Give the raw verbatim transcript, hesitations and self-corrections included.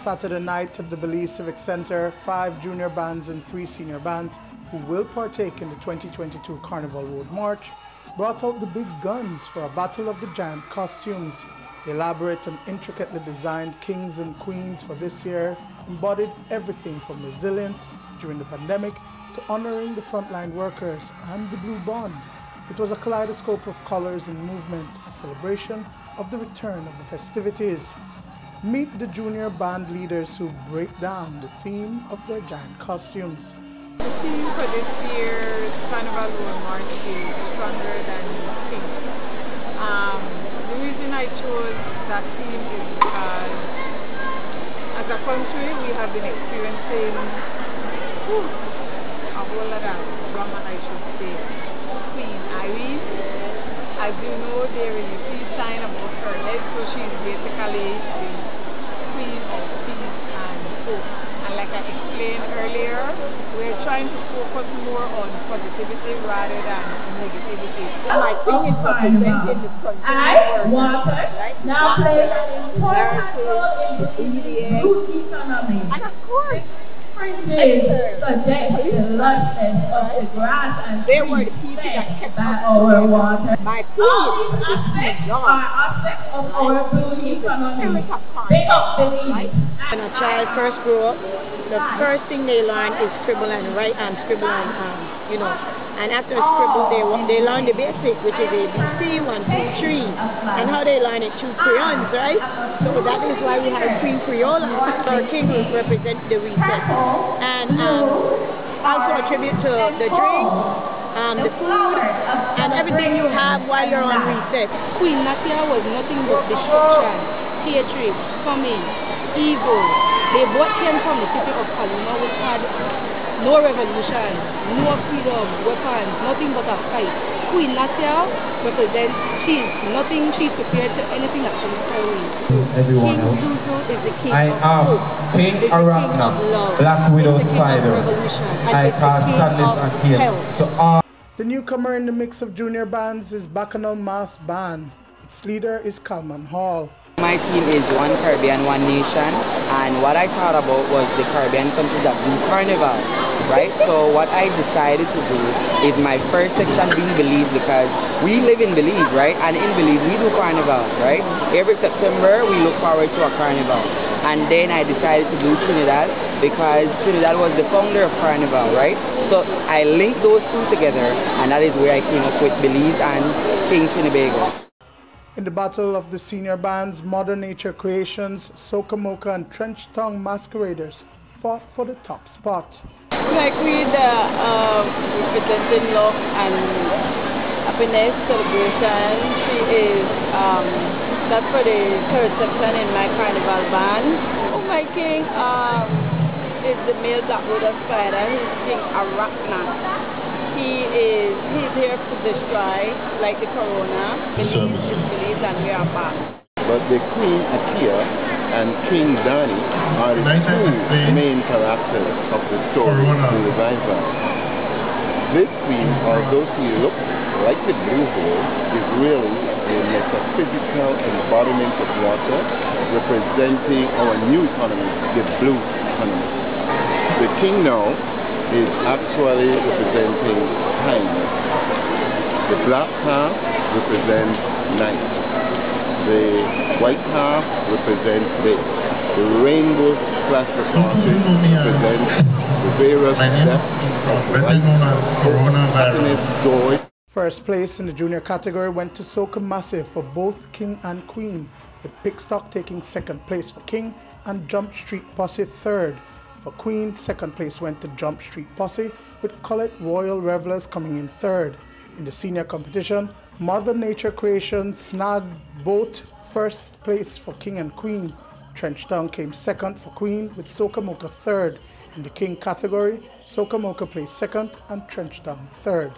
Saturday night at the Belize Civic Center, five junior bands and three senior bands who will partake in the twenty twenty-two Carnival Road March brought out the big guns for a battle of the giant costumes. The elaborate and intricately designed kings and queens for this year embodied everything from resilience during the pandemic to honoring the frontline workers and the blue bond. It was a kaleidoscope of colors and movement, a celebration of the return of the festivities. Meet the junior band leaders who break down the theme of their giant costumes. The theme for this year's Carnival Road March is stronger than pink. Um, the reason I chose that theme is because as a country we have been experiencing whew, a whole lot of drama, I should say. Queen Irene, as you know, there is a peace sign above her head, so she is basically the queen of peace and hope. And like I explained earlier, we're trying to focus more on positivity rather than negativity. My thing is representing the front end workers, right? Now nurses, E D A, and of course, they were the people that kept us together. My queen is Queen John. She is the spirit of Carnival, right? When a child first grew up, the first thing they learn is scribble and write and scribble and um, you know. And after a scribble, they they learn the basic, which is A B C, one, two, three, and how they learn it through crayons, right? So that is why we have Queen Crayola. Our king will represent the recess, and um, also a tribute to the drinks, um, the food, and everything you have while you're on recess. Queen Natia was nothing but destruction, hatred, famine, evil. They both came from the city of Kaluma, which had no revolution, no freedom, weapons, nothing but a fight. Queen Natia represents, she's nothing, she's prepared to anything that comes her way. Everyone King else. Zuzu is the king I of am hope. King Arachna, Black Widow Spider. I cast sadness and heal to all. The newcomer in the mix of junior bands is Bacchanal Mass Band. Its leader is Kalman Hall. My team is One Caribbean, One Nation, and what I thought about was the Caribbean countries that do Carnival, right? So what I decided to do is my first section being Belize, because we live in Belize, right? And in Belize, we do Carnival, right? Every September, we look forward to a Carnival. And then I decided to do Trinidad, because Trinidad was the founder of Carnival, right? So I linked those two together, and that is where I came up with Belize and King Trinidad. In the battle of the senior bands, Modern Nature Creations, Soca Moka and Trench Tongue Masqueraders fought for the top spot. My creed uh, um, representing love and happiness, celebration. She is, um, that's for the third section in my Carnival band. Oh, my king um, is the male Black Widow Spider. He's King Arachna. He is, he's here to destroy, like the corona. Belize is Belize and we are back. But the Queen Atia and King Dani are the two main characters of the story, the revival. This queen, although she looks like the blue hole, is really a metaphysical embodiment of water, representing our new economy, the blue economy. The king now is actually representing time. The black half represents night. The white half represents day. The rainbow splash across it represents the various depths of life, happiness, joy. First place in the junior category went to Soka Massive for both King and Queen, with Pickstock taking second place for King and Jump Street Posse third. For Queen, second place went to Jump Street Posse, with Collet Royal Revelers coming in third. In the senior competition, Mother Nature Creation snagged both first place for King and Queen. Trench Town came second for Queen, with Soca Moka third. In the King category, Soca Moka placed second and Trench Town third.